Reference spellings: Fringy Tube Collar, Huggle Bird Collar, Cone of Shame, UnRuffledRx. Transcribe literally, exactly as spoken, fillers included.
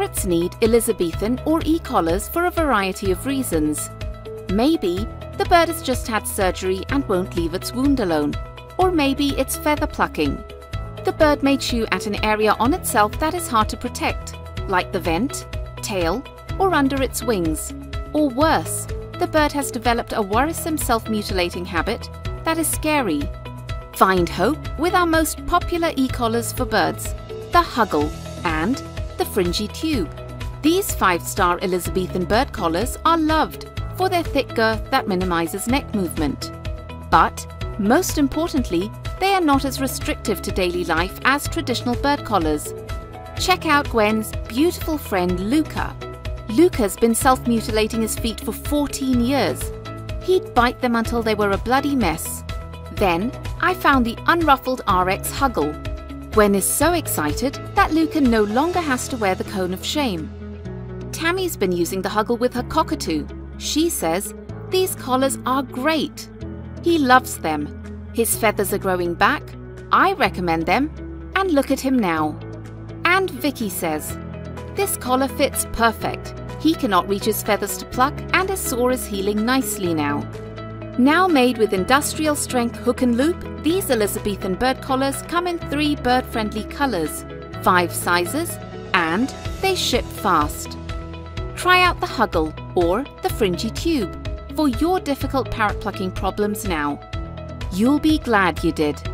Parrots need Elizabethan or E-collars for a variety of reasons. Maybe the bird has just had surgery and won't leave its wound alone, or maybe it's feather plucking. The bird may chew at an area on itself that is hard to protect, like the vent, tail, or under its wings. Or worse, the bird has developed a worrisome self-mutilating habit that is scary. Find hope with our most popular e-collars for birds, the Huggle and the Fringy Tube. These five-star Elizabethan bird collars are loved for their thick girth that minimizes neck movement. But, most importantly, they are not as restrictive to daily life as traditional bird collars. Check out Gwen's beautiful friend Luca. Luca's been self-mutilating his feet for fourteen years. He'd bite them until they were a bloody mess. Then, I found the Unruffled R X Huggle. Gwen is so excited that Luca no longer has to wear the Cone of Shame. Tammy's been using the Huggle with her cockatoo. She says, "These collars are great." He loves them. His feathers are growing back. I recommend them. And look at him now. And Vicky says, "This collar fits perfect. He cannot reach his feathers to pluck and his sore is healing nicely now." Now made with industrial strength hook and loop, these Elizabethan bird collars come in three bird-friendly colors, five sizes, and they ship fast. Try out the Huggle or the Fringy Tube for your difficult parrot plucking problems now. You'll be glad you did.